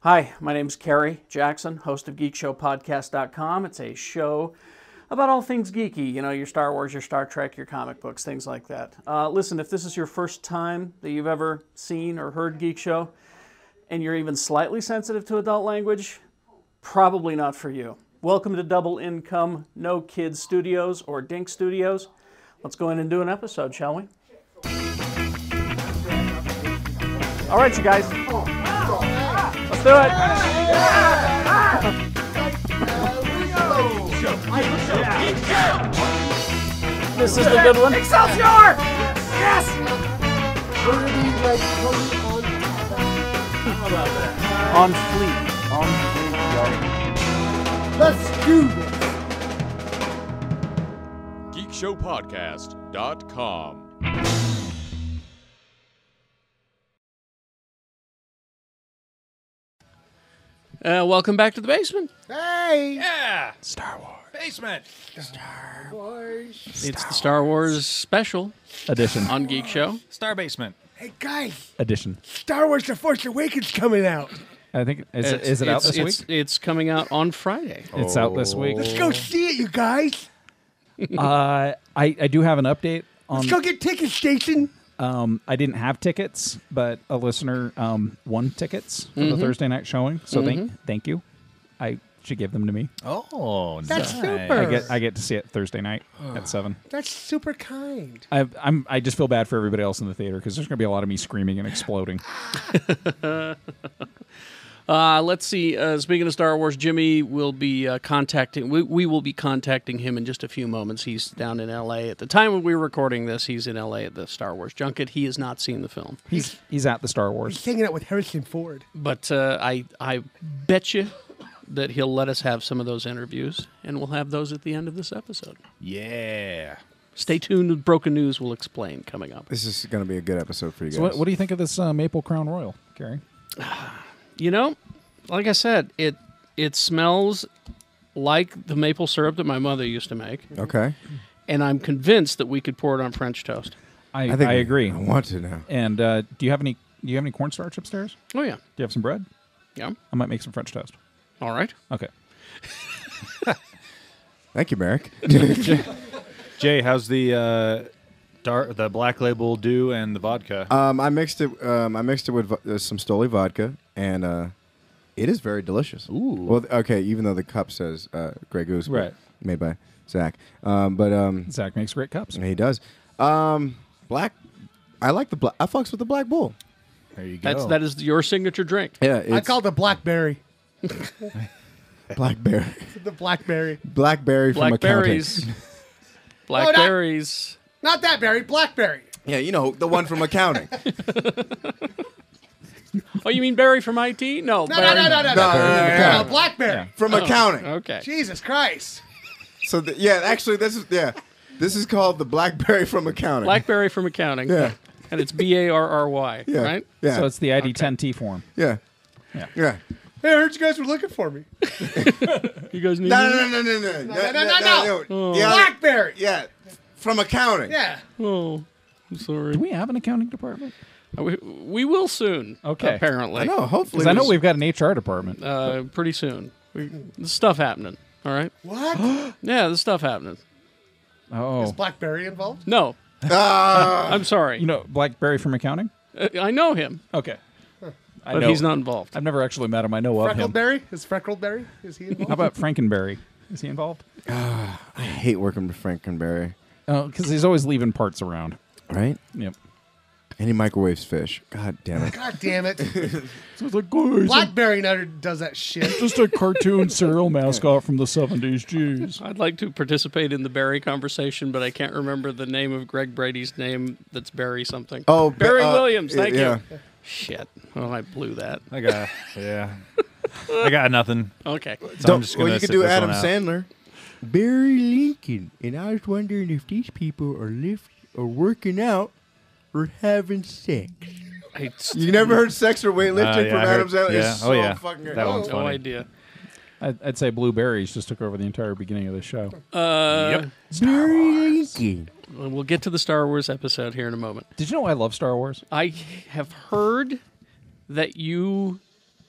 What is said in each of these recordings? Hi, my name is Kerry Jackson, host of GeekShowPodcast.com. It's a show about all things geeky, you know, your Star Wars, your Star Trek, your comic books, things like that. Listen, if this is your first time that you've ever seen or heard Geek Show, and you're even slightly sensitive to adult language, probably not for you. Welcome to Double Income, No Kids Studios, or Dink Studios. Let's go in and do an episode, shall we? All right, you guys. Let's do it! This is the good one. Excelsior! Yes! On fleek. On fleek. Let's do this! GeekShowPodcast.com. Welcome back to the basement. Hey! Yeah! Star Wars. Basement. Star Wars. It's the Star Wars special edition on Geek Show. Star Basement. Hey, guys. Edition. Star Wars: The Force Awakens coming out. I think, is it out this week? It's coming out on Friday. Oh. It's out this week. Let's go see it, you guys. I do have an update on... Let's go get tickets, Jason. I didn't have tickets, but a listener won tickets for the Thursday night showing. So thank you. I should give them to me. Oh, that's nice. Super. I get to see it Thursday night at 7. That's super kind. I just feel bad for everybody else in the theater because there's going to be a lot of me screaming and exploding. Let's see. Speaking of Star Wars, Jimmy will be contacting... We will be contacting him in just a few moments. He's down in L.A. At the time when we were recording this, he's in L.A. at the Star Wars Junket. He has not seen the film. He's at the Star Wars. He's hanging out with Harrison Ford. But I bet you that he'll let us have some of those interviews, and we'll have those at the end of this episode. Yeah. Stay tuned. Broken News will explain coming up. This is going to be a good episode for you guys. So what do you think of this Maple Crown Royal, Kerry? You know, like I said, it smells like the maple syrup that my mother used to make. Okay. And I'm convinced that we could pour it on French toast. I agree. I want to now. And do you have any cornstarch upstairs? Oh yeah. Do you have some bread? Yeah. I might make some French toast. All right. Okay. Thank you, Merrick. Jay, how's the Black Label Dew and the vodka? I mixed it with some Stoli vodka, and it is very delicious. Ooh. Well, okay, even though the cup says Grey Goose, right? Made by Zach. Zach makes great cups. He does. Black. I like the black. I fucks with the Black Bull. There you go. That is your signature drink. Yeah, I call it the Blackberry. Blackberry. The Blackberry. Blackberry from Blackberries. Accounting. Blackberries. No, not that berry. Blackberry. Yeah, you know the one from accounting. Oh, you mean Barry from IT? No, no, Blackberry from accounting. Okay, Jesus Christ. So this is called the Blackberry from accounting. Blackberry from accounting. Yeah, and it's BARRY. Yeah. Right. Yeah. So it's the ID10T form. Yeah. Yeah. Yeah. Hey, I heard you guys were looking for me. You guys need no. Blackberry. Yeah, from accounting. Yeah. Oh, I'm sorry. Do we have an accounting department? We will soon, okay. Apparently. I know, hopefully. Because I know we've got an HR department. Pretty soon. There's stuff happening, all right? What? Yeah, there's stuff happening. Oh. Is Blackberry involved? No. I'm sorry. You know Blackberry from accounting? I know him. Okay. But he's not involved. I've never actually met him. I know of him. Freckleberry? Is Freckleberry? Is he involved? How about Frankenberry? Is he involved? I hate working with Frankenberry. Oh, because he's always leaving parts around. Right? Yep. And he microwaves fish. God damn it. God damn it. So it's like, guys, Blackberry Nutter does that shit. Just a cartoon cereal mascot from the 70s. Jeez. I'd like to participate in the Barry conversation, but I can't remember the name of Greg Brady's name that's Barry something. Oh, Barry Williams. Thank you. Shit. Well, I blew that. I got nothing. Okay. So I'm just you could do Adam Sandler. Barry Lincoln. And I was wondering if these people are working out. We're having sex. You never heard sex or weightlifting from Adam Sandler? Yeah. It's so fucking good. That one's funny. No idea. I'd say blueberries just took over the entire beginning of the show. Yep. Star Wars. We'll get to the Star Wars episode here in a moment. Did you know I love Star Wars? I have heard that you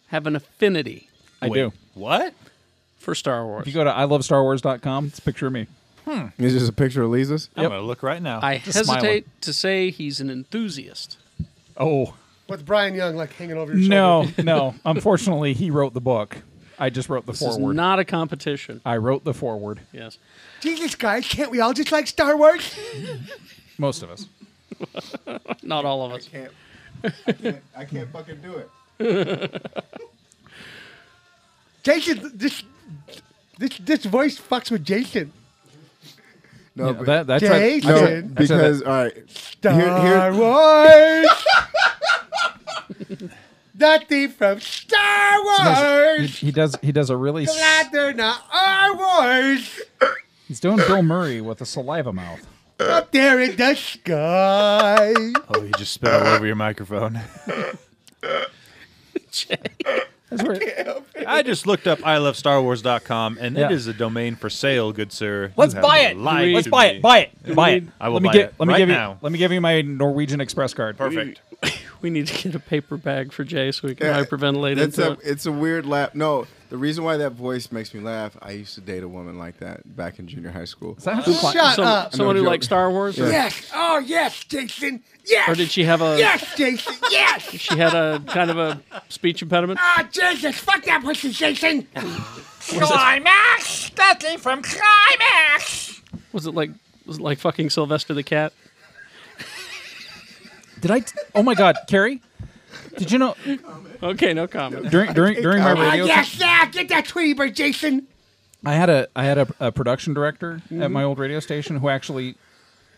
have an affinity. I do. What? For Star Wars. If you go to ilovestarwars.com, it's a picture of me. Is this a picture of Lisa's? Yep. I'm going to look right now. I just hesitate to say he's an enthusiast. Oh. With Brian Young like hanging over your shoulder. No, no. Unfortunately, he wrote the book. I just wrote the foreword. This is not a competition. I wrote the foreword. Yes. Jesus, guys, can't we all just like Star Wars? Most of us. Not all of us. I can't fucking do it. Jason, this voice fucks with Jason. No, yeah, that's Jason. No, because all right, Star Wars. Nothing from Star Wars. He does a really. Glad they're not our wars. He's doing Bill Murray with a saliva mouth. Up there in the sky. Oh, you just spit all over your microphone. Jay. I just looked up ilovestarwars.com, and it is a domain for sale, good sir. Let's buy it. Let's buy it. Buy it. Buy it. I will buy it right now. Let me give you my Norwegian Express card. Perfect. We need to get a paper bag for Jay so we can hyperventilate into it. It's a weird laugh. No, the reason why that voice makes me laugh, I used to date a woman like that back in junior high school. Is that Shut up. Someone who liked Star Wars? Yeah. Yes. Oh, yes, Jason. Yes. Or did she have a... Yes, Jason. Yes. She had a kind of a speech impediment? Ah, oh, Jesus. Fuck that pussy, Jason. Climax. Nothing from Climax. Was it like fucking Sylvester the Cat? Did I? Oh my God, Kerry! Did you know? Okay, no comment. During my radio, get that tweeter, Jason. I had a production director at my old radio station who actually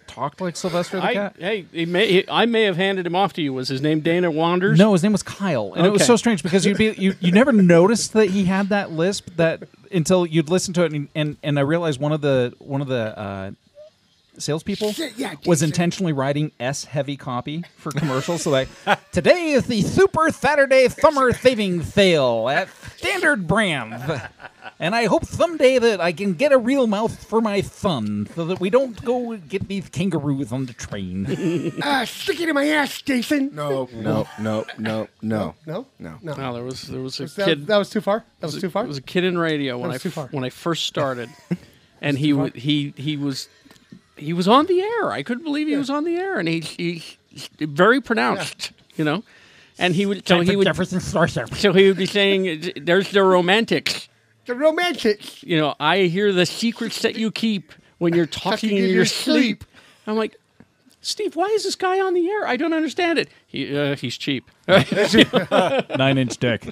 talked like Sylvester the Cat. Hey, I may have handed him off to you. Was his name Dana Wanders? No, his name was Kyle, and it was so strange because you never noticed that he had that lisp until you'd listen to it, and I realized one of the salespeople was intentionally writing S heavy copy for commercials. So like, today is the Super Saturday Summer Saving Sale at Standard Brand, and I hope someday that I can get a real mouth for my son so that we don't go get these kangaroos on the train. Stick it in my ass, Jason. No. There was a kid. That was too far. That was too far. It was a kid in radio when I first started, and he was on the air. I couldn't believe he was on the air, and he very pronounced, you know. And he would be saying, "There's the romantics, the romantics." You know, I hear the secrets that you keep when you're talking in your sleep. I'm like, Steve, why is this guy on the air? I don't understand it. He's cheap. 9-inch dick.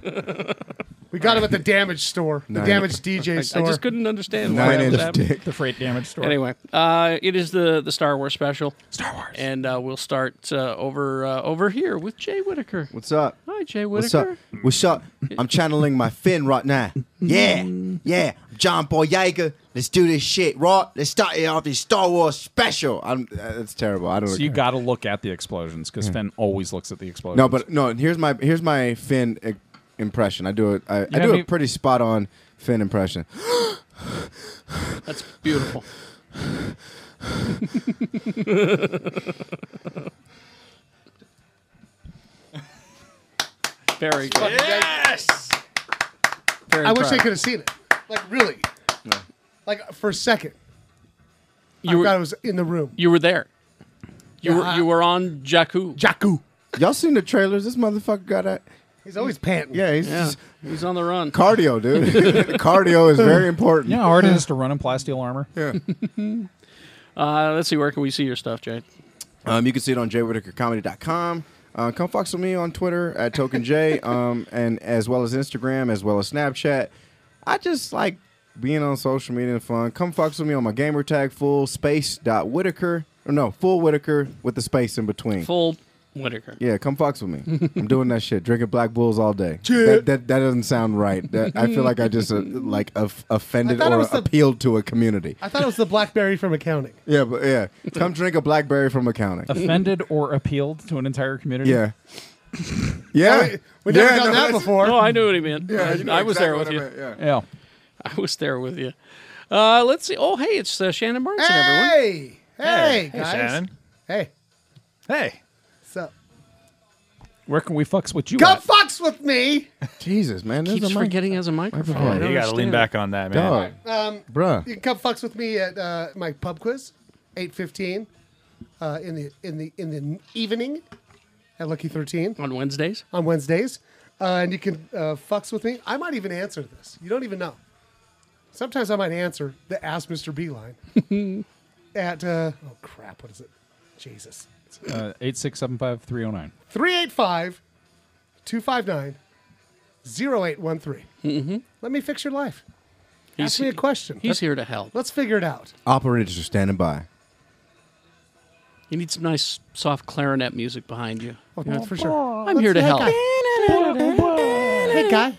We got him at the damage store, the damage DJ store. I just couldn't understand. 9-inch dick, the freight damage store. Anyway, it is the Star Wars special. Star Wars, and we'll start over here with Jay Whittaker. What's up? Hi, Jay Whittaker. What's up? What's up? I'm channeling my Finn right now. Yeah, yeah. John Boyega. Let's do this shit, right? Let's start it off the Star Wars special. That's terrible. I don't. So you got to look at the explosions because Finn always looks at the explosions. No, but no. Here's my Finn impression. I do a pretty spot on Finn impression. That's beautiful. Very good. Yes. I wish I could have seen it. Like really. No. Like for a second. I thought I was in the room. You were there. You were on Jakku. Jakku. Y'all seen the trailers? This motherfucker got out. He's always panting. Yeah, he's on the run. Cardio, dude. Cardio is very important. Yeah, hard it is to run in plasteel armor. Yeah. Let's see. Where can we see your stuff, Jay? You can see it on JayWhittakerComedy.com. Come fuck with me on Twitter at Token Jay, and as well as Instagram, as well as Snapchat. I just like being on social media and fun. Come fuck with me on my gamer tag, full_Whittaker. Or no, full Whittaker with the space in between. Full Whittaker. Yeah, come fucks with me. I'm doing that shit. Drinking Black Bulls all day. That doesn't sound right. I feel like I just offended or appealed to a community. I thought it was the blackberry from accounting. Yeah, but yeah. Come drink a blackberry from accounting. Offended or appealed to an entire community? Yeah. Yeah. We've never done that before. No, I knew what he meant. Yeah, I was there with you. Yeah. I was there with you. Let's see. Oh, hey, it's Shannon Martin, everyone. Hey, guys. Hey, Shannon. Hey. Hey. Where can we fucks with you? Come fucks with me. Jesus, man. Keeps forgetting as a microphone. Oh, you got to lean back on that, man. Bruh. You can come fucks with me at my pub quiz, 8:15 in the evening at Lucky13 on Wednesdays. And you can fucks with me. I might even answer this. You don't even know. Sometimes I might answer the Ask Mr. B line at oh crap, what is it? Jesus. 8675309 385-259-0813. Mm-hmm. Let me fix your life. Ask me a question. He's here to help. Let's figure it out. Operators are standing by. You need some nice soft clarinet music behind you. Oh, yeah, for sure. I'm here to help. Hey guy.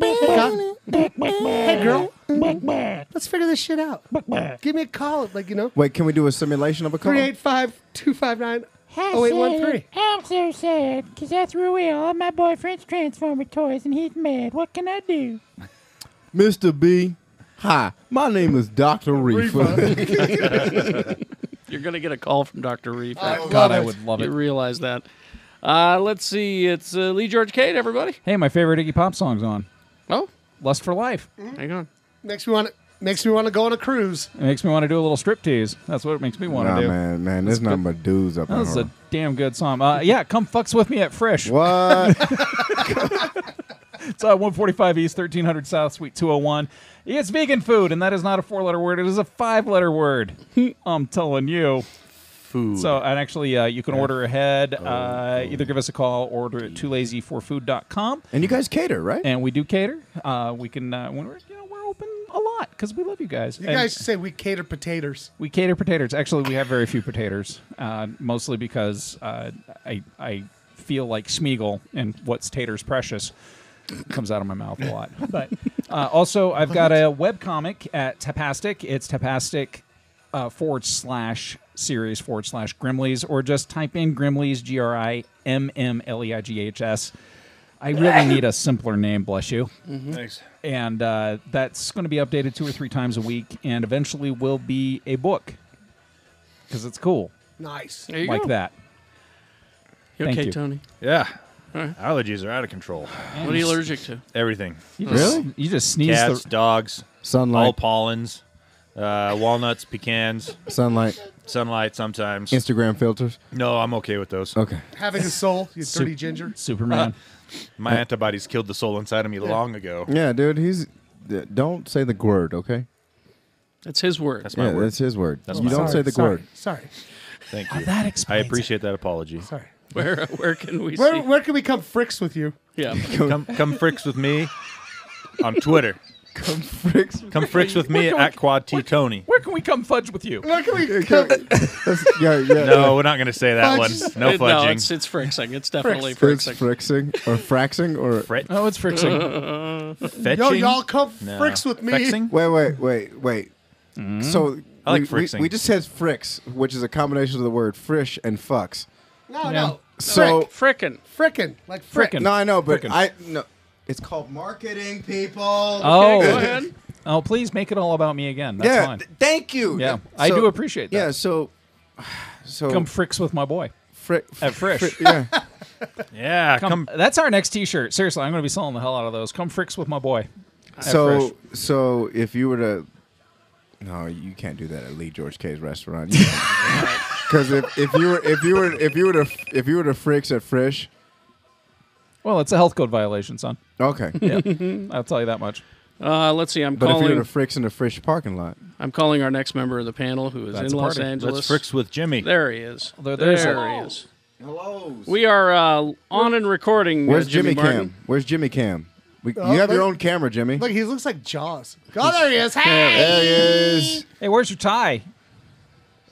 Hey girl. Let's figure this shit out. Give me a call, like, you know. Wait, can we do a simulation of a call? 385-259-0813. I'm so sad because I threw away all my boyfriend's Transformer toys and he's mad. What can I do? Mr. B, hi. My name is Dr. Reefer. You're going to get a call from Dr. Reefer. God, I would love it. You realize that. Let's see. It's Lee George Kate, everybody. Hey, my favorite Iggy Pop song's on. Oh. Lust for Life. Mm-hmm. Hang on. Makes me want to go on a cruise. It makes me want to do a little striptease. That's what it makes me want to do. Man, there's nothing but dudes up there. That's a damn good song. Yeah, come fucks with me at Fresh. What? It's 145 East, 1300 South, Suite 201. It's vegan food, and that is not a four-letter word. It is a five-letter word. I'm telling you. Food. So, and actually, you can order ahead. Either give us a call or order at toolazyforfood.com. And you guys cater, right? And we do cater. We can, when we're, you know, we're open a lot because we love you guys. You guys say we cater potatoes. We cater potatoes. Actually, we have very few potatoes, mostly because I feel like Smeagol and what's tater's precious comes out of my mouth a lot. But also, I've got a webcomic at Tapastic. It's Tapastic /series/Grimleys, or just type in Grimleys, GRIMMLEIGHS. I really need a simpler name, bless you. Mm-hmm. Thanks. And that's going to be updated 2 or 3 times a week, and eventually will be a book because it's cool. Nice. There you go. That. Thank you, Tony? Yeah. All right. Allergies are out of control. What are you allergic to? Everything. Really? You just sneeze. Cats, dogs, sunlight, all pollens. Walnuts, pecans. Sunlight sometimes. Instagram filters? No, I'm okay with those. Okay. Having a soul, you dirty ginger. Superman. My antibodies killed the soul inside of me long ago. Yeah, dude, don't say the word, okay? That's his word. That's my word. That's his word. That's you don't say the word. Sorry. Thank you. That explains I appreciate that apology. Sorry. Where can we see? Where can we come fricks with you? Yeah. come fricks with me on Twitter. Come fricks with me at Quad T Tony. Where can we come fudge with you? Where can we come? No, we're not going to say that one. No fudging. No, it's fricksing. It's definitely fricksing. It's fricksing. Fetching. Yo, y'all come fricks with me. Fexing? Wait. Mm. So I like fricksing. We just said fricks, which is a combination of the word frish and fucks. No. So frickin', like frickin'. No, I know, but frickin'. It's called marketing, people. Oh, okay, go ahead. Oh, please make it all about me again. That's fine. Thank you. Yeah, I do appreciate that. Yeah, so come fricks with my boy at Frish. Yeah. Come. That's our next T-shirt. Seriously, I'm going to be selling the hell out of those. Come fricks with my boy. So if you were to, no, you can't do that at Lee George K's restaurant. Because if you were to fricks at Frish. Well, it's a health code violation, son. Okay. Yeah. I'll tell you that much. Let's see. But if you're in a fricks in a Frish parking lot. I'm calling our next member of the panel who is in Los Angeles. Let's fricks with Jimmy. There he is. There he is. Hello. We are on and recording. Where's Jimmy Martin? Where's Jimmy Cam? You have your own camera, Jimmy. Look, he looks like Jaws. Oh, there he is. Hey! There he is. Hey, where's your tie?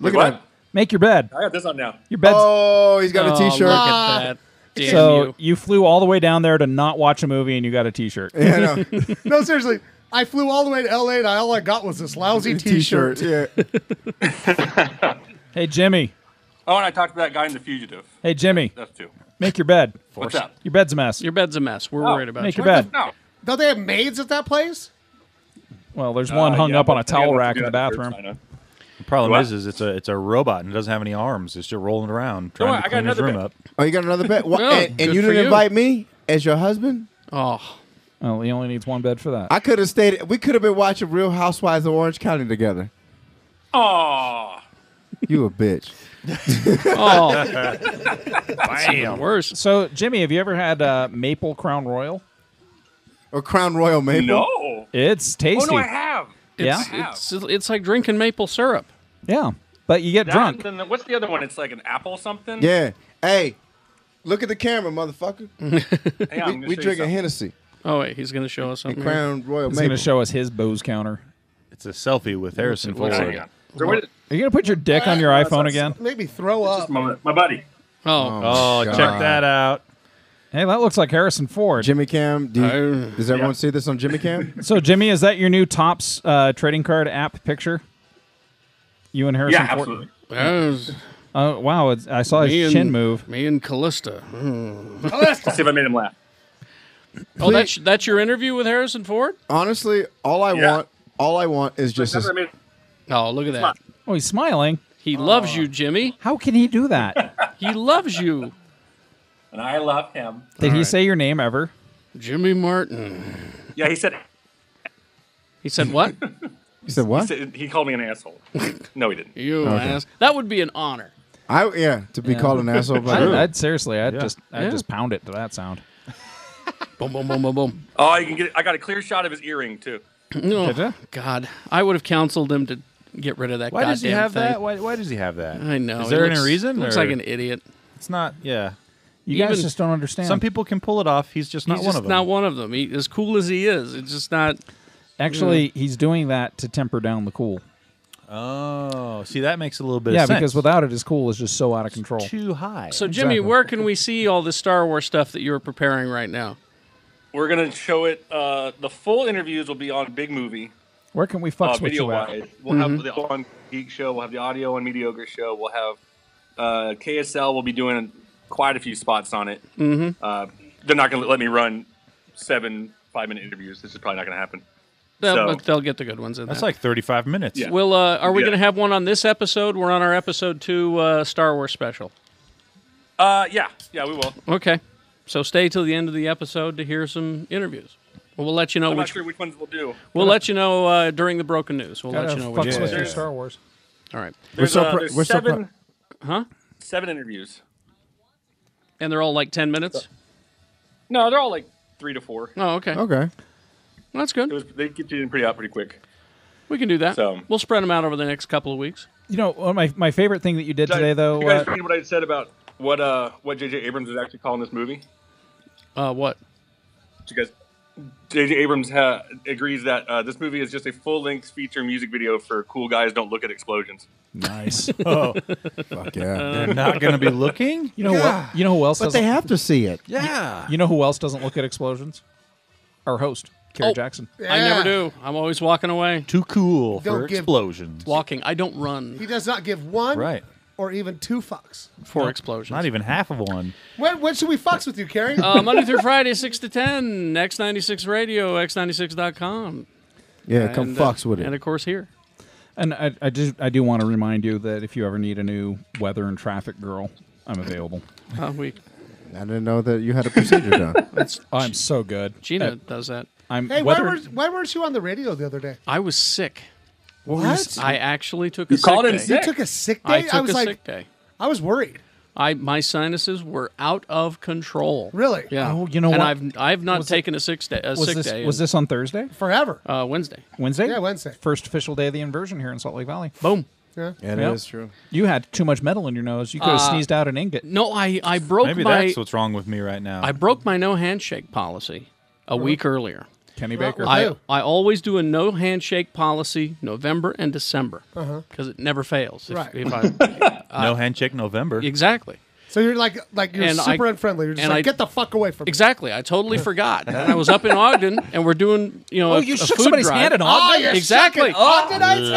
Look at that. Make your bed. I got this on now. Your bed's... Oh, he's got a T-shirt. Look at that. Damn so you flew all the way down there to not watch a movie, and you got a T-shirt. Yeah, no. No, seriously, I flew all the way to L.A., and all I got was this lousy T-shirt. Yeah. Hey, Jimmy. Oh, and I talked to that guy in The Fugitive. Hey, Jimmy. That's two. Make your bed. What's up? Your bed's a mess. We're worried about you. Make your bed. No. Don't they have maids at that place? Well, there's one hung up on a towel rack in the bathroom. The problem is it's a robot and it doesn't have any arms. It's just rolling around trying to clean his room up. Oh, you got another bed? Well, and you didn't invite me as your husband? Oh. Well, he only needs one bed for that. I could have stayed. We could have been watching Real Housewives of Orange County together. Oh. You a bitch. Oh. Damn. Worse. So, Jimmy, have you ever had maple Crown Royal? Or Crown Royal maple? No. It's tasty. Oh, no, I have. It's like drinking maple syrup. Yeah, but you get drunk. Then what's the other one? It's like an apple something? Yeah. Hey, look at the camera, motherfucker. Hey, we drinking Hennessy. Oh, wait, he's going to show us something. And Crown Royal maple. He's going to show us his Bose counter. It's a selfie with Harrison Ford. Are you going to put your dick on your iPhone again? Maybe throw up. My buddy. Oh check that out. Hey, that looks like Harrison Ford. Jimmy Cam. Does everyone see this on Jimmy Cam? So, Jimmy, is that your new Topps trading card app picture? You and Harrison Ford? Yeah, absolutely. Oh, wow. I saw his chin move. Me and Callista. Callista. See if I made him laugh. Oh, that's your interview with Harrison Ford? Honestly, all I want is just... Oh, look at that. Oh, he's smiling. He loves you, Jimmy. How can he do that? He loves you. And I love him. Did he say your name ever? Jimmy Martin. Yeah, he said... He said what? He said what? He called me an asshole. No, he didn't. You asshole. That would be an honor. To be called an asshole. By I'd just pound it to that sound. Boom, boom, boom, boom, boom. Oh, you can I got a clear shot of his earring, too. Oh, God. I would have counseled him to get rid of that goddamn thing. Why does he have that? Why does he have that? I know. Is there any reason? Looks like an idiot. It's not... Yeah. You guys just don't understand. Some people can pull it off. He's just not one of them. He's not one of them. As cool as he is, it's just not... Actually, he's doing that to temper down the cool. Oh. See, that makes a little bit of sense. Yeah, because without it, his cool is just so out of control. It's too high. So, Jimmy, where can we see all the Star Wars stuff that you're preparing right now? We're going to show it. The full interviews will be on Big Movie. Where can we fuck with you at? We'll have the on Geek Show. We'll have the audio on Mediocre Show. We'll have KSL. We'll be doing quite a few spots on it. They're not going to let me run 7 5-minute interviews. This is probably not going to happen. But they'll get the good ones in there. That's like 35 minutes. Yeah. Well, are we going to have one on this episode? We're on our episode 2 Star Wars special. Yeah, we will. Okay. So stay till the end of the episode to hear some interviews. We'll let you know. I'm not sure which ones we'll do. We'll let you know during the broken news. We'll let you know which ones. There's Star Wars. All right. There's 7. Huh? 7 interviews. And they're all like 10 minutes? No, they're all like 3 to 4. Oh, okay. Okay. Well, that's good. They get you in pretty quick. We can do that. So we'll spread them out over the next couple of weeks. You know, one of my favorite thing that you did today, though. You guys heard what I said about what J.J. Abrams is actually calling this movie? What? Because J.J. Abrams agrees that this movie is just a full-length feature music video for Cool Guys Don't Look at Explosions. Nice. Oh, fuck yeah! They're not going to be looking. You know what? You know who else? But they have to see it. Yeah. You know who else doesn't look at explosions? Our host, Kerry Jackson. Yeah. I never do. I'm always walking away. Too cool for explosions. Walking. I don't run. He does not give one. Right. Or even 2 fucks. 4 explosions. Not even half of one. When should we fucks with you, Kerry? Monday through Friday, 6 to 10, X96 Radio, X96.com. Yeah, come fucks with it. And, of course, here. And I do want to remind you that if you ever need a new weather and traffic girl, I'm available. I didn't know that you had a procedure done. I'm so good. Gina does that. Why weren't you on the radio the other day? I was sick. What? I actually took a sick day. You took a sick day? I took a sick day. I was worried. My sinuses were out of control. Really? Yeah. Oh, you know what? And I've not taken a sick day. Was this on Thursday? Forever. Wednesday. Wednesday? Yeah, Wednesday. First official day of the inversion here in Salt Lake Valley. Boom. Yeah, it is true. You had too much metal in your nose. You could have sneezed out an ingot. No, I broke my... Maybe that's what's wrong with me right now. I broke my no handshake policy a week earlier. Kenny Baker. I always do a no handshake policy November and December because it never fails. If no handshake November. Exactly. So you're like you're super unfriendly. You're just get the fuck away from me. Exactly. I totally forgot. And I was up in Ogden and we're doing you shook somebody's hand in Ogden. Oh, exactly. Ogdenites.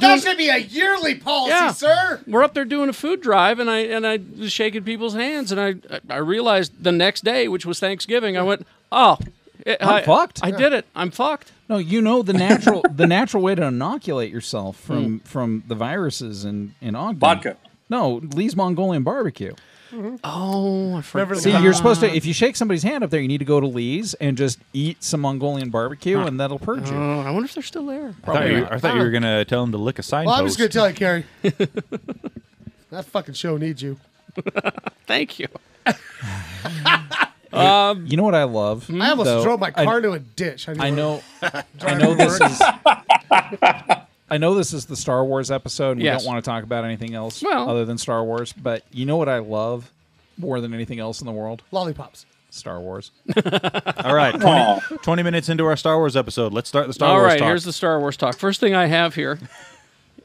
That should be a yearly policy, sir. We're up there doing a food drive and I was shaking people's hands and I realized the next day, which was Thanksgiving, I went I'm fucked. I did it. I'm fucked. No, you know the natural way to inoculate yourself from the viruses in Ogden. Vodka. No, Lee's Mongolian Barbecue. Mm-hmm. Oh, I forgot. See, you're supposed to, if you shake somebody's hand up there, you need to go to Lee's and just eat some Mongolian barbecue, and that'll purge you. I wonder if they're still there. I thought you were going to tell them to lick a signpost. Well, I'm just going to tell you, Kerry. That fucking show needs you. Thank you. You know what I love? I almost drove my car into a ditch. I know this is the Star Wars episode, and we don't want to talk about anything else other than Star Wars, but you know what I love more than anything else in the world? Lollipops. Star Wars. All right, 20 minutes into our Star Wars episode. Let's start the Star Wars talk. All right, here's the Star Wars talk. First thing I have here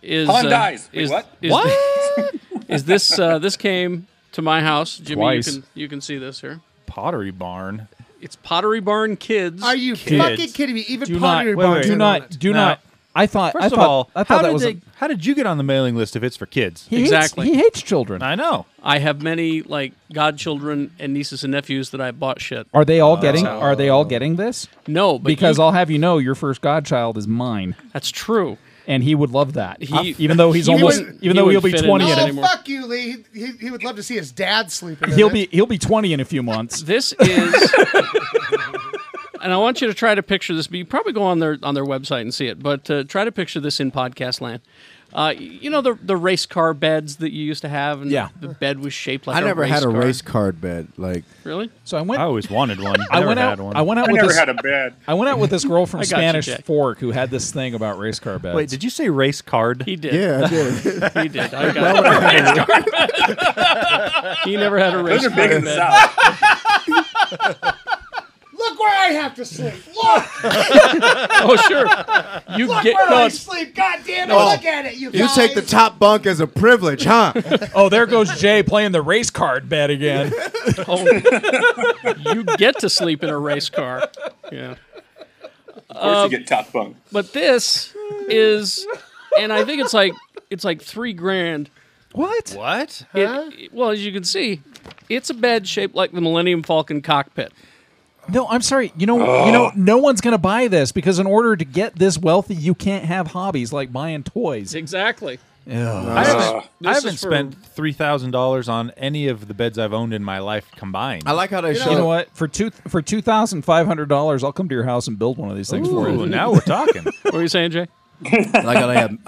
is... Han dies. Wait, what? Is this... this came to my house. Jimmy, you can see this here. Pottery Barn. It's Pottery Barn Kids. Are you fucking kidding me? Even Pottery Barn. Do not. How did you get on the mailing list if it's for kids? He hates children. I know. I have many godchildren and nieces and nephews that I bought shit. Are they all getting? Are they all getting this? No, but because I'll have you know, your first godchild is mine. That's true, and he would love that. Even though he'll be 20 in anymore. Fuck you, Lee. He would love to see his dad sleeping. He'll be 20 in a few months. This is. And I want you to try to picture this, but you probably go on their website and see it, but try to picture this in podcast land. You know the race car beds that you used to have? And the bed was shaped like a race car. I never had a race car bed. Really? So I always wanted one. I never had a bed. I went out with this girl from Spanish Fork who had this thing about race car beds. Wait, did you say race card? He did. Yeah, I did. He did. I got a race car bed. He never had a race car bed. Those are big and solid. Look where I have to sleep. Look. Oh, sure. Look where I sleep. God damn it. No. Look at it, you guys. You take the top bunk as a privilege, huh? Oh, there goes Jay playing the race card bet again. You get to sleep in a race car. Yeah. Of course you get top bunk. But this is, and I think it's like $3 grand. What? What? Huh? Well, as you can see, it's a bed shaped like the Millennium Falcon cockpit. No, I'm sorry. You know, no one's going to buy this because in order to get this wealthy, you can't have hobbies like buying toys. Exactly. I haven't spent $3,000 on any of the beds I've owned in my life combined. I like how they show. You know what? For $2,500, I'll come to your house and build one of these things for you. Now we're talking. What are you saying, Jay? I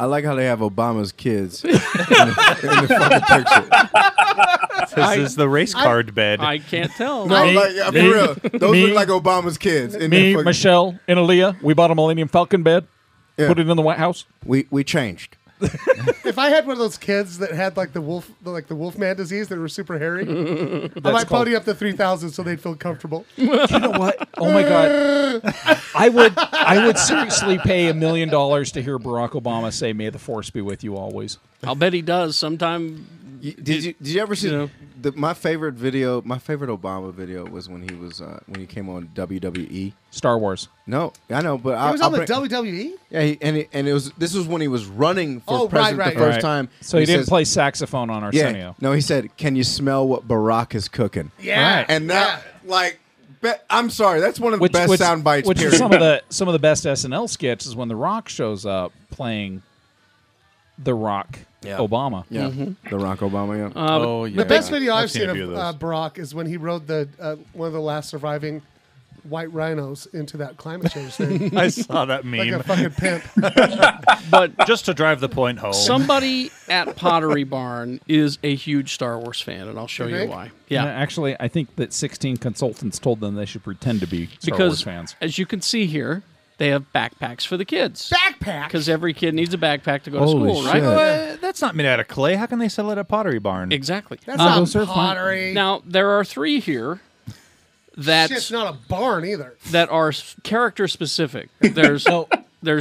like how they have Obama's kids in the fucking picture. This is the race card bed. I can't tell. No, for real. Those look like Obama's kids. Michelle, and Aaliyah, we bought a Millennium Falcon bed, put it in the White House. We changed. If I had one of those kids that had the Wolfman disease that were super hairy, I might pony up to 3,000 so they'd feel comfortable. You know what? Oh my God, I would seriously pay $1 million to hear Barack Obama say, "May the Force be with you always." I'll bet he does. Sometime. Did you ever see? You know? My favorite video, my favorite Obama video was when he was when he came on WWE. Star Wars. No, I know, but I was on the WWE. Yeah, this was when he was running for president the first time. So he didn't play saxophone on Arsenio. Yeah, no, he said, "Can you smell what Barack is cooking?" Yeah, right. And that I'm sorry, that's one of the best sound bites. Which is some of the best SNL skits is when The Rock shows up playing The Rock. Yeah. Obama. Yeah. Mm-hmm. The Rock Obama, yeah. Oh, yeah. The best video I've seen of Barack is when he rode one of the last surviving white rhinos into that climate change thing. I saw that meme. Like a fucking pimp. But just to drive the point home. Somebody at Pottery Barn is a huge Star Wars fan, and I'll show you why. Yeah. Actually, I think that 16 consultants told them they should pretend to be Star Wars fans. As you can see here, they have backpacks for the kids. Backpacks? Because every kid needs a backpack to go to school, right? That's not made out of clay. How can they sell it at Pottery Barn? Exactly. That's not pottery. Now, there are three here that... Shit's not a barn either. ...that are character-specific. There's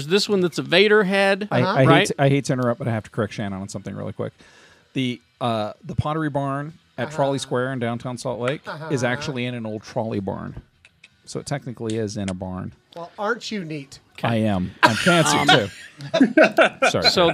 this one that's a Vader head, I hate to interrupt, but I have to correct Shannon on something really quick. The Pottery Barn at Trolley Square in downtown Salt Lake is actually in an old trolley barn. So it technically is in a barn. Well, aren't you neat? Okay. I am. I'm fancy, too. Sorry. So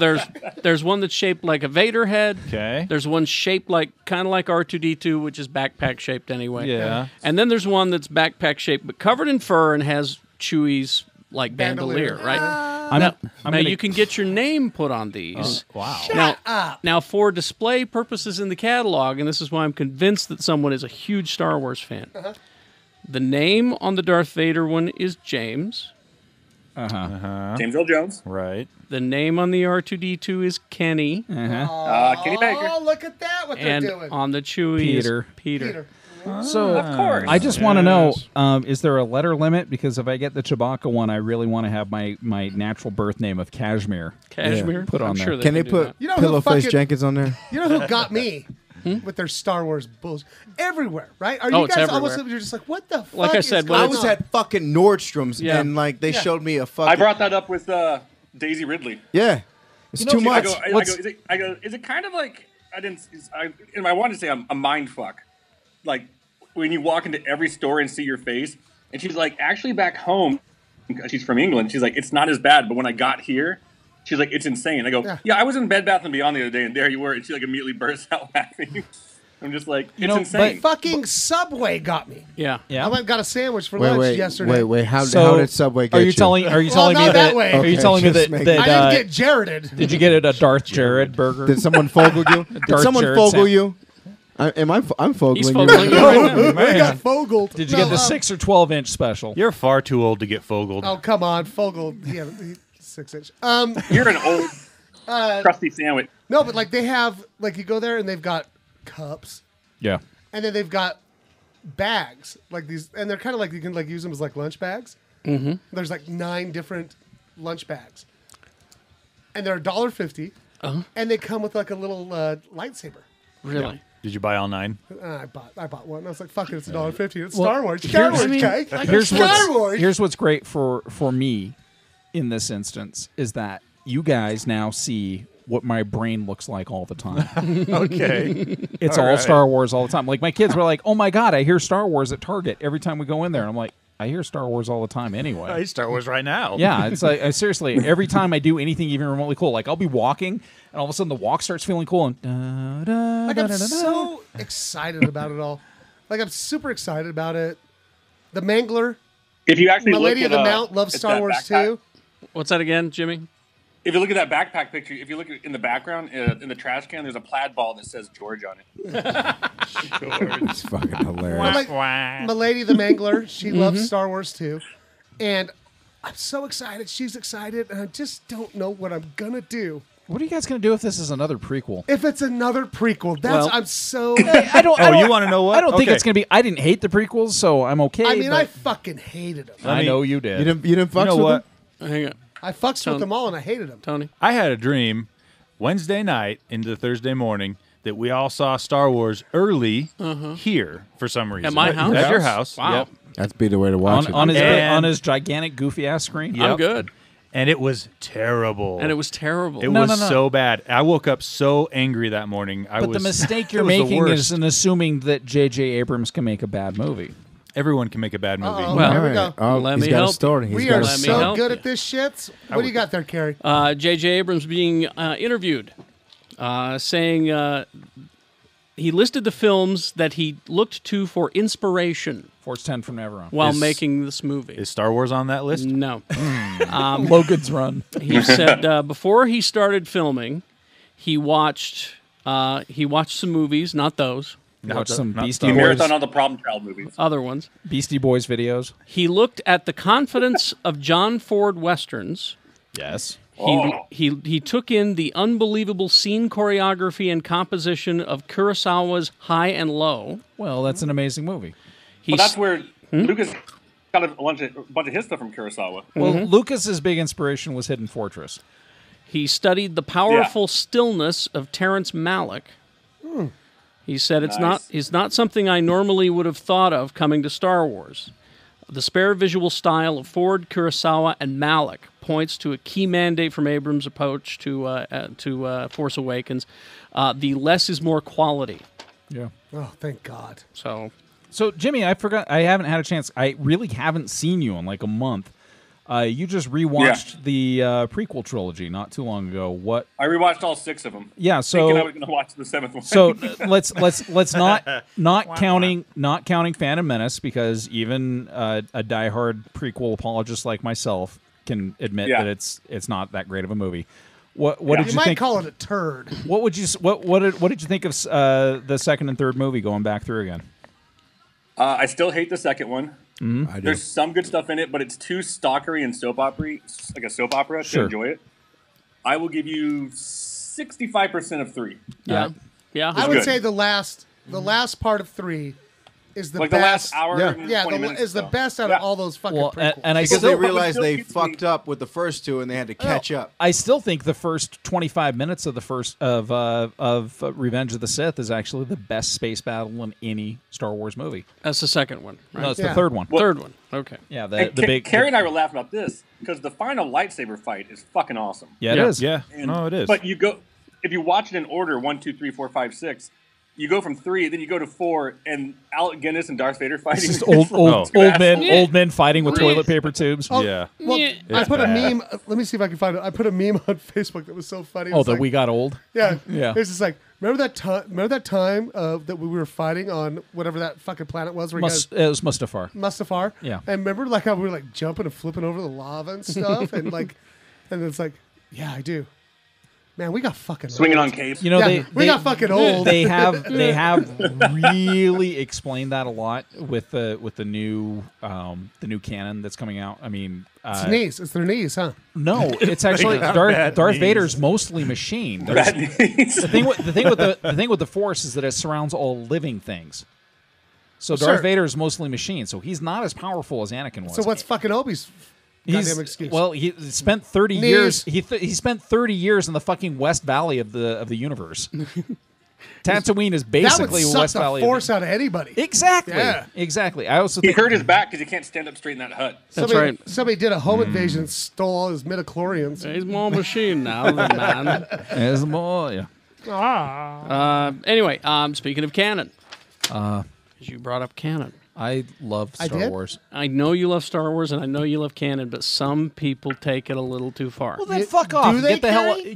there's one that's shaped like a Vader head. Okay. There's one shaped like kind of like R2-D2, which is backpack-shaped anyway. Yeah. And then there's one that's backpack-shaped but covered in fur and has Chewie's, like, bandolier, right? Now you can get your name put on these. Oh, wow. Now, for display purposes in the catalog, and this is why I'm convinced that someone is a huge Star Wars fan, the name on the Darth Vader one is James. James Earl Jones. Right. The name on the R2-D2 is Kenny. Kenny Baker. Oh, look at that, what they're doing. And on the Chewie Peter. So, of course. I just want to know, is there a letter limit? Because if I get the Chewbacca one, I really want to have my natural birth name of Cashmere. Cashmere? Yeah. Put on there. Sure they can they put Pillowface Jenkins on there? You know who got me? With their Star Wars bulls everywhere, right? Are you guys almost? You're just like, what the fuck? Like I said, I was at fucking Nordstrom's and like they showed me a fucking. I brought that up with Daisy Ridley. Yeah, it's too much. I go. Is it kind of like I didn't? I wanted to say I'm a mind fuck. Like when you walk into every store and see your face, and she's like, actually back home, she's from England. She's like, it's not as bad, but when I got here. She's like, it's insane. I go, yeah, I was in Bed Bath & Beyond the other day, and there you were. And she like immediately bursts out laughing. I'm just like, it's insane. But fucking Subway got me. Yeah. I went and got a sandwich for lunch yesterday. Wait. How did Subway get you? Are you telling me that I didn't get Jareded. Did you get it a Darth Jared burger? Did someone fogle you? Did someone fogle you? I'm fogling you. Right now. Man. I got fogled. Did you get the 6 or 12-inch special? You're far too old to get fogled. Oh, come on. Fogled. Yeah. 6-inch. You're an old crusty sandwich. No, but like they have, like you go there and they've got cups. Yeah. And then they've got bags like these, and they're kind of like you can like use them as like lunch bags. Mm-hmm. There's like 9 different lunch bags, and they're $1.50, and they come with like a little lightsaber. Really? Yeah. Did you buy all 9? I bought one. I was like, "Fuck it, it's $1.50. It's Star Wars. Here's what's great for me. In this instance, is that you guys now see what my brain looks like all the time. Okay. It's all Star Wars all the time. Like, my kids were like, oh, my God, I hear Star Wars at Target every time we go in there. And I'm like, I hear Star Wars all the time anyway. I hear Star Wars right now. Yeah, it's like, seriously, every time I do anything even remotely cool, like, I'll be walking, and all of a sudden the walk starts feeling cool. And I'm so excited about it all. Like, I'm super excited about it. The Mangler. If you actually Lady of the Mount loves Star Wars, too. What's that again, Jimmy? If you look at that backpack picture, if you look in the background, in the trash can, there's a plaid ball that says George on it. George. It's fucking hilarious. Milady the Mangler, she loves Star Wars, too. And I'm so excited. She's excited. And I just don't know what I'm going to do. What are you guys going to do if this is another prequel? If it's another prequel, I'm so... I don't, you want to know what? I don't think it's going to be... I didn't hate the prequels, so I'm okay. I mean, I fucking hated them. I know you did. You didn't fucks with them? Hang on. I fucked with them all and I hated them. Tony, I had a dream Wednesday night into Thursday morning that we all saw Star Wars early here for some reason. At my house? At your house. Wow. Yep. That'd be the way to watch it. On his gigantic goofy ass screen. Yep. I'm good. And it was terrible. It was so bad. I woke up so angry that morning. But the mistake you're making is in assuming that J.J. Abrams can make a bad movie. Everyone can make a bad movie. Well, here we go. We are so good at this shit. What do you got there, Kerry? J.J. Abrams being interviewed, saying he listed the films that he looked to for inspiration. Force 10 from Never on. While making this movie. Is Star Wars on that list? No. Logan's Run. He said before he started filming, he watched some movies, not those. He marathoned all the Problem Child movies. Other ones. Beastie Boys videos. He looked at the confidence of John Ford Westerns. Yes. He took in the unbelievable scene choreography and composition of Kurosawa's High and Low. Well, that's an amazing movie. Well, that's where Lucas got a bunch of his stuff from Kurosawa. Well, Lucas's big inspiration was Hidden Fortress. He studied the powerful stillness of Terrence Malick. He said, it's not something I normally would have thought of coming to Star Wars. The spare visual style of Ford, Kurosawa, and Malick points to a key mandate from Abrams' approach to Force Awakens. The less is more quality. Yeah. Oh, thank God. So So, Jimmy, I forgot. I haven't had a chance. I really haven't seen you in like a month. You just rewatched the prequel trilogy not too long ago. What? I rewatched all six of them. Yeah, so thinking I was going to watch the seventh one. So let's not counting Phantom Menace, because even a diehard prequel apologist like myself can admit that it's not that great of a movie. What did you think? You might call it a turd. What did you think of the second and third movie going back through again? I still hate the second one. Mm-hmm. There's some good stuff in it, but it's too stalkery and soap opera, like a soap opera, to enjoy it. I will give you 65% of three. Yeah, I would say the last part of three is the like best. The last hour, the best out of all those fucking prequels. And I still realize they fucked up with the first two, and they had to catch up. I still think the first 25 minutes of the first of Revenge of the Sith is actually the best space battle in any Star Wars movie. That's the second one. Right? No, it's the third one. Well, third one. Okay. Yeah, the big. Kerry and I were laughing about this because the final lightsaber fight is fucking awesome. Yeah, it is. Yeah, it is. But you go if you watch it in order: 1, 2, 3, 4, 5, 6. You go from 3, then you go to 4, and Alec Guinness and Darth Vader fighting. It's just old men fighting with toilet paper tubes. Yeah. Well, I put a meme. Let me see if I can find it. I put a meme on Facebook that was so funny. Oh, that like, we got old. Yeah. Yeah. It's just like remember that time that we were fighting on whatever that fucking planet was. Where it was Mustafar. Mustafar. Yeah. And remember like how we were like jumping and flipping over the lava and stuff, and it's like, yeah, I do. Man, we got fucking swinging old. On capes. You know, we got fucking old. They have really explained that a lot with the new canon that's coming out. I mean, it's their knees, huh? No, it's actually Darth Vader's mostly machine. The thing with the Force is that it surrounds all living things. So Darth Vader is mostly machine, so he's not as powerful as Anakin was. So what's fucking Obi's? He spent 30 years. He spent 30 years in the fucking West Valley of the universe. Tatooine is basically West Valley. That would suck the Force out of anybody. Exactly. Yeah. Exactly. I also think he hurt his back because he can't stand up straight in that hut. That's right. Somebody did a home invasion, and stole all his midichlorians. He's more machine now than man. He's more. Yeah. Anyway, speaking of canon, you brought up canon. I love Star Wars. I know you love Star Wars, and I know you love canon, but some people take it a little too far. Well, then fuck off.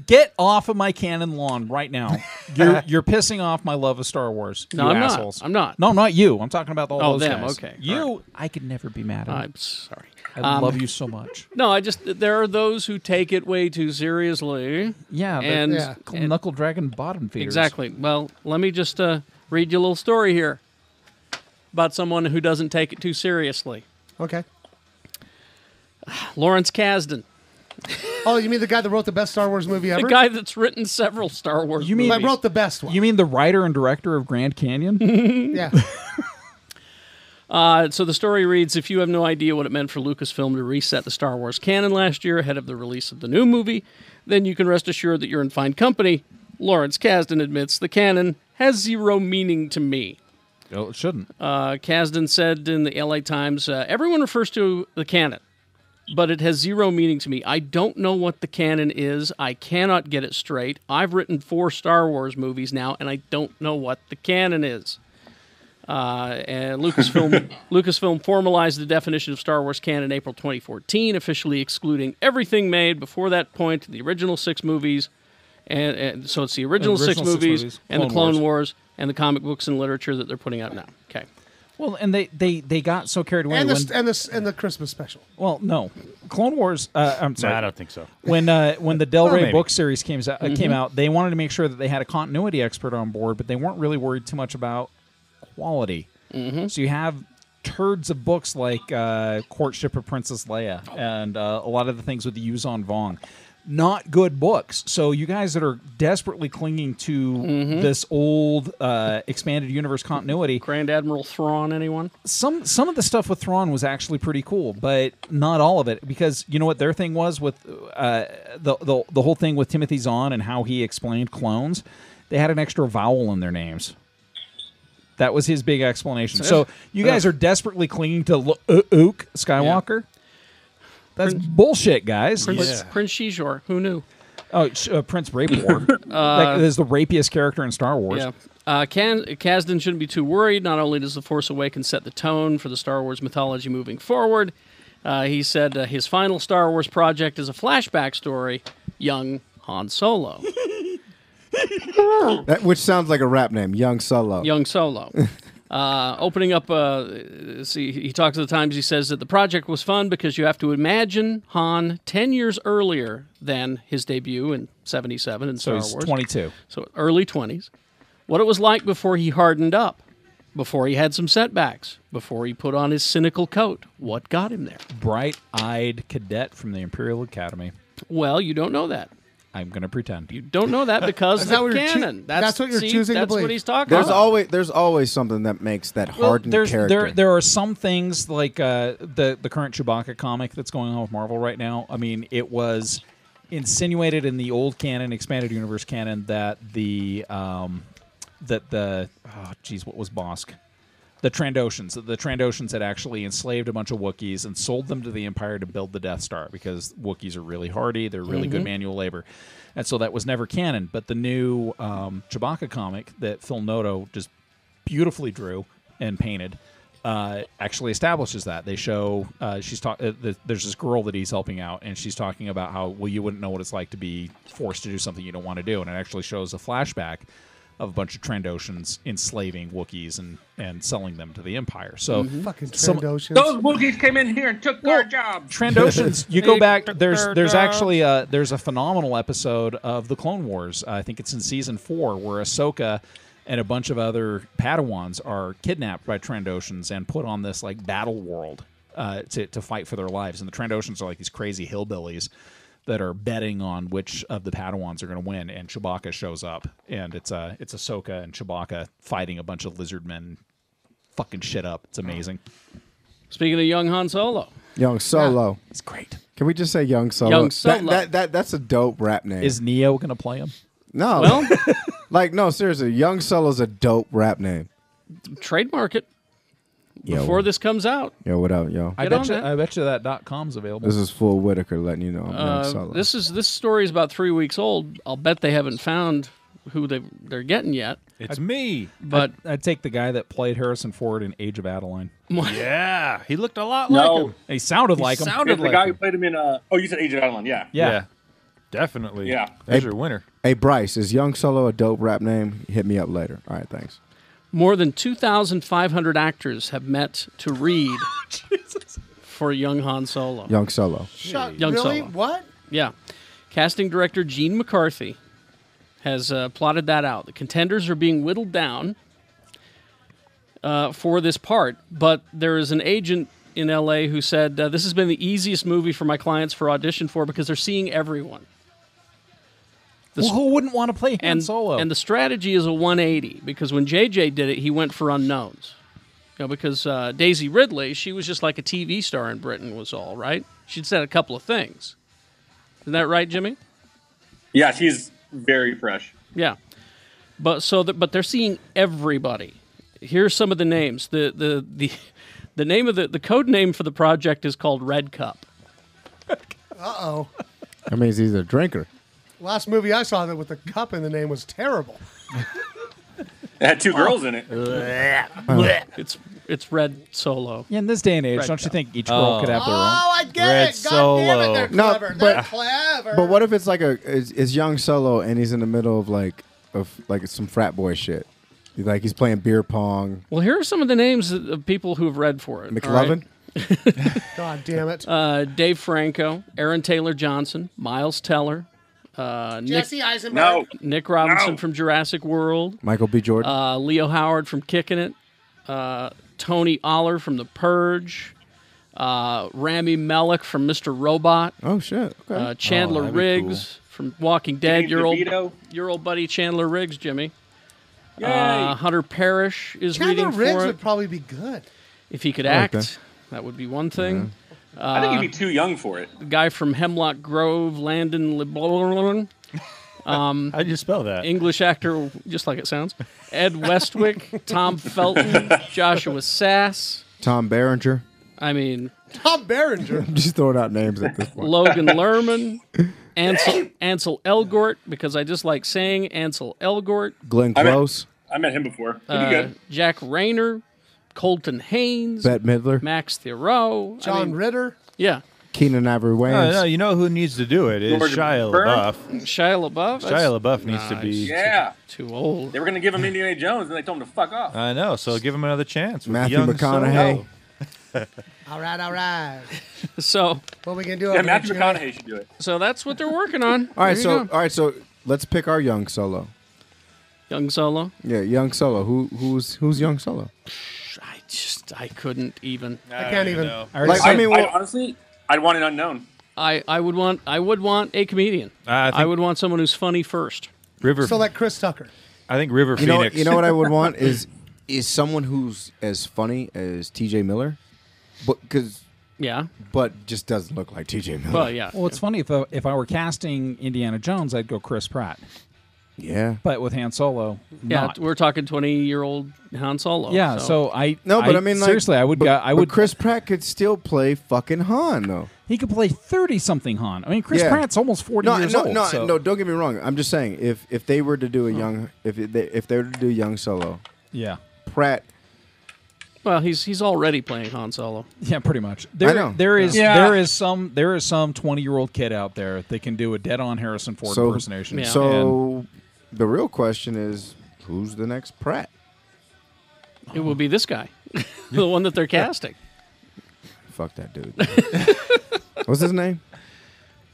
Get off of my canon lawn right now. You're pissing off my love of Star Wars. No, I'm assholes. Not. I'm not. No, not you. I'm talking about those them. Guys. Okay. You, right. I could never be mad at. I'm sorry. I love you so much. No, there are those who take it way too seriously. Yeah, and knuckle dragon bottom feeders. Exactly. Well, let me just read you a little story here about someone who doesn't take it too seriously. Okay. Lawrence Kasdan. Oh, you mean the guy that wrote the best Star Wars movie ever? The guy that's written several Star Wars movies. I wrote the best one. You mean the writer and director of Grand Canyon? Yeah. So the story reads, if you have no idea what it meant for Lucasfilm to reset the Star Wars canon last year ahead of the release of the new movie, then you can rest assured that you're in fine company. Lawrence Kasdan admits the canon has zero meaning to me. No, it shouldn't. Kasdan said in the LA Times, everyone refers to the canon, but it has zero meaning to me. I don't know what the canon is. I cannot get it straight. I've written 4 Star Wars movies now, and I don't know what the canon is. And Lucasfilm formalized the definition of Star Wars canon in April 2014, officially excluding everything made before that point, the original 6 movies. And so it's the original six movies and the Clone Wars and the comic books and literature that they're putting out now. Okay. Well, and they got so carried away. And the Christmas special. Well, no. Clone Wars, I'm sorry. No, I don't think so. When the Del Rey book series came out, they wanted to make sure that they had a continuity expert on board, but they weren't really worried too much about quality. Mm-hmm. So you have turds of books like Courtship of Princess Leia and a lot of the things with the Yuuzhan Vong. Not good books. So you guys that are desperately clinging to this old expanded universe continuity, Grand Admiral Thrawn, anyone? Some of the stuff with Thrawn was actually pretty cool, but not all of it, because you know what their thing was with the whole thing with Timothy Zahn and how he explained clones. They had an extra vowel in their names. That was his big explanation. So you guys are desperately clinging to Luke Skywalker. Yeah. That's bullshit, guys. Prince Shizor, who knew? Oh, Prince Rapewar. That is the rapiest character in Star Wars. Yeah. Kasdan shouldn't be too worried. Not only does The Force Awakens set the tone for the Star Wars mythology moving forward, he said his final Star Wars project is a flashback story, Young Han Solo. Which sounds like a rap name, Young Solo. Young Solo. Opening up, see, he talks to the Times, he says that the project was fun because you have to imagine Han 10 years earlier than his debut in 77 in Star Wars. So he's 22. So early 20s. What it was like before he hardened up, before he had some setbacks, before he put on his cynical coat. What got him there? Bright-eyed cadet from the Imperial Academy. Well, you don't know that. I'm going to pretend. You don't know that because that's canon. That's what you're choosing to believe. That's what he's talking about. There's always something that makes that hardened character. There are some things like the current Chewbacca comic that's going on with Marvel right now. I mean, it was insinuated in the old canon, expanded universe canon, that the Trandoshans. The Trandoshans had actually enslaved a bunch of Wookiees and sold them to the Empire to build the Death Star because Wookiees are really hardy. They're really good manual labor. And so that was never canon. But the new Chewbacca comic that Phil Noto just beautifully drew and painted actually establishes that. They show there's this girl that he's helping out, and she's talking about how, well, you wouldn't know what it's like to be forced to do something you don't want to do. And it actually shows a flashback of a bunch of Trandoshans enslaving Wookiees and selling them to the Empire. So fucking Trandoshans. Those Wookiees came in here and took our jobs. Trandoshans. You go back. There's actually a phenomenal episode of the Clone Wars. I think it's in season 4 where Ahsoka and a bunch of other Padawans are kidnapped by Trandoshans and put on this like battle world to fight for their lives. And the Trandoshans are like these crazy hillbillies that are betting on which of the Padawans are going to win, and Chewbacca shows up, and it's Ahsoka and Chewbacca fighting a bunch of lizard men, fucking shit up. It's amazing. Speaking of Young Han Solo, Young Solo, it's great. Can we just say Young Solo? Young Solo. That's a dope rap name. Is Neo going to play him? No, well, like no, seriously, Young Solo's a dope rap name. Trademark it. Before this comes out. Yo, what up, yo? I bet you that .com's available. This is Phil Whittaker letting you know I'm Young Solo. This story is about 3 weeks old. I'll bet they haven't found who they're getting yet. It's me. But I'd take the guy that played Harrison Ford in Age of Adeline. Yeah. He looked a lot like him. He sounded like him. The guy who played him in... oh, you said Age of Adeline, yeah. Definitely. Yeah. That's your winner. Hey, Bryce, is Young Solo a dope rap name? Hit me up later. All right, thanks. More than 2,500 actors have met to read for Young Han Solo. Young Solo. Young Solo. What? Yeah. Casting director Gene McCarthy has plotted that out. The contenders are being whittled down for this part, but there is an agent in L.A. who said, this has been the easiest movie for my clients for audition for because they're seeing everyone. Well, who wouldn't want to play Han Solo? And the strategy is a 180, because when JJ did it, he went for unknowns. You know, because Daisy Ridley, she was just like a TV star in Britain was all, right? She'd said a couple of things. Isn't that right, Jimmy? Yeah, she's very fresh. Yeah. But they're seeing everybody. Here's some of the names. The name of the code name for the project is called Red Cup. Uh-oh. That means he's a drinker. Last movie I saw that with the cup in the name was terrible. It had two girls in it. It's Red Solo. Yeah, in this day and age, don't you think each girl could have their own? Oh, I get it. God damn it, they're clever. But what if it's like it's Young Solo and he's in the middle of like some frat boy shit? Like he's playing beer pong. Well, here are some of the names of people who have read for it. McLovin? Right? God damn it. Dave Franco, Aaron Taylor Johnson, Miles Teller, Jesse Eisenberg, Nick Robinson from Jurassic World, Michael B. Jordan, Leo Howard from Kickin' It, Tony Oller from The Purge, Rami Malek from Mr. Robot. Oh shit! Okay. Chandler Riggs from Walking Dead. Your old buddy Chandler Riggs, Jimmy. Yay. Hunter Parrish is reading for it. Chandler Riggs would probably be good if he could act. That would be one thing. Yeah. I think he'd be too young for it. The guy from Hemlock Grove, Landon LeBlanc. How do you spell that? English actor, just like it sounds. Ed Westwick, Tom Felton, Joshua Sass. Tom Berenger. I mean... Tom Berenger? I'm just throwing out names at this point. Logan Lerman. Ansel Elgort, because I just like saying Ansel Elgort. Glenn Close. I met him before. Pretty good. Jack Rayner, Colton Haynes, Bette Midler, Max Theroux, John Ritter. Yeah. Keenan Ivory Wayans. No, you know who needs to do it is Shia LaBeouf. Shia LaBeouf? Shia LaBeouf needs to be too old. They were going to give him Indiana Jones, and they told him to fuck off. I know, so give him another chance. Matthew McConaughey. All right, all right. So what we going to do? Yeah, Matthew McConaughey should do it. So that's what they're working on. All right, so let's pick our Young Solo. Young Solo? Yeah, Young Solo. Who's Young Solo? I couldn't even. I can't even. I mean, honestly, I'd want an unknown. I would want a comedian. I would want someone who's funny first. So like Chris Tucker. I think River Phoenix. You know what I would want is someone who's as funny as T.J. Miller, but just doesn't look like T.J. Miller. Well, yeah. Well, it's funny if I were casting Indiana Jones, I'd go Chris Pratt. Yeah, but with Han Solo, we're talking 20-year-old Han Solo. Yeah, so seriously, I would. But Chris Pratt could still play fucking Han, though. He could play 30-something Han. I mean, Chris Pratt's almost 40 years old. No, don't get me wrong. I'm just saying, if they were to do a if they were to do Young Solo, Pratt. Well, he's already playing Han Solo. Yeah, pretty much. There is some 20-year-old kid out there that can do a dead-on Harrison Ford impersonation. Yeah. So. The real question is, who's the next Pratt? It will be this guy, the one that they're casting. Fuck that dude. What's his name?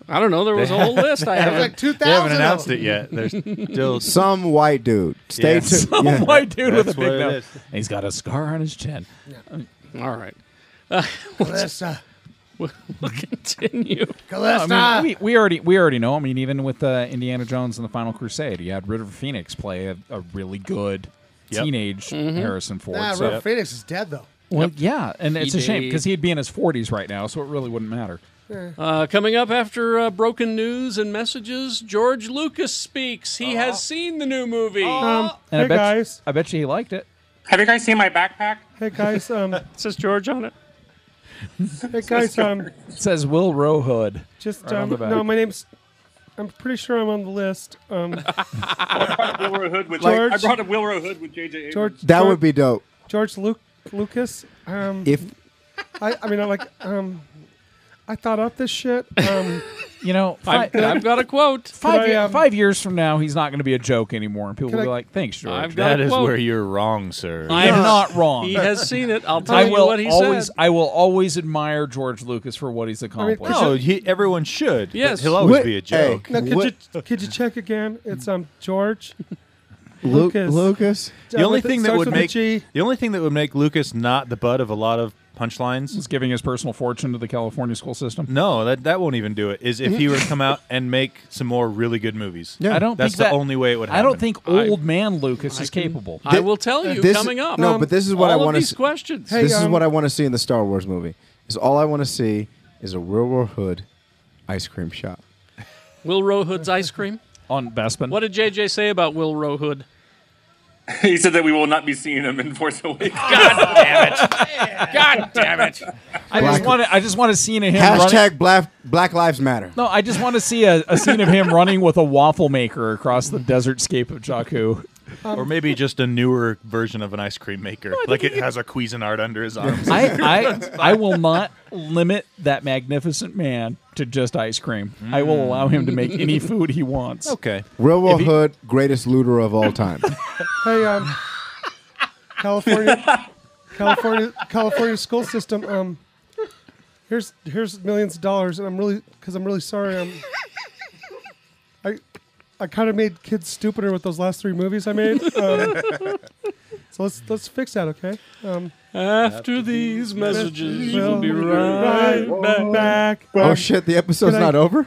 I don't know. There was a whole list. I have like 2,000. They haven't announced it yet. There's still some white dude. Stay tuned. Some white dude with a big nose. He's got a scar on his chin. Yeah. All right. We'll continue. I mean, we already know. I mean, even with Indiana Jones and the Final Crusade, you had River Phoenix play a really good teenage Harrison Ford. River Phoenix is dead though. Well, and it's a shame because he'd be in his 40s right now, so it really wouldn't matter. Coming up after broken news and messages, George Lucas speaks. He has seen the new movie. Hey guys, I bet you he liked it. Have you guys seen my backpack? Hey guys, it says George on it. Hey guys, it says Will Rohood. My name's. I'm pretty sure I'm on the list. I brought a Will Rohood with J.J. Abrams. That would be dope. George Lucas. I thought up this shit. I've got a quote. 5 years from now, he's not going to be a joke anymore, and people will be like, "Thanks, George." That is where you're wrong, sir. I'm not wrong. He has seen it. I'll tell you what he said. I will always admire George Lucas for what he's accomplished. Everyone should. Yes, he'll always be a joke. Hey, could you check again? It's George. Lucas. The only thing that would make Lucas not the butt of a lot of punchlines is giving his personal fortune to the California school system. No, that won't even do it. Is if he were to come out and make some more really good movies. Yeah, that's the only way it would happen. I don't think old man Lucas is capable. I will tell you coming up. No, but this is what I want to see. Questions. Hey, this is what I want to see in the Star Wars movie. Is all I want to see is a Will Rohood ice cream shop. Will Rohood's ice cream on Bespin. What did JJ say about Will Rohood? He said that we will not be seeing him in Force Awakens. God damn it! God damn it! I just want a scene of him. Hashtag Black Lives Matter. No, I just want to see a scene of him running with a waffle maker across the desert scape of Jakku, or maybe just a newer version of an ice cream maker, has a Cuisinart under his arms. I will not limit that magnificent man to just ice cream. Mm. I will allow him to make any food he wants. Okay. Will Hood, greatest looter of all time. Hey, California school system. Here's millions of dollars, and I'm really sorry. I kind of made kids stupider with those last 3 movies I made. So let's fix that, okay? After these messages, we'll be right back. Oh shit, the episode's not over?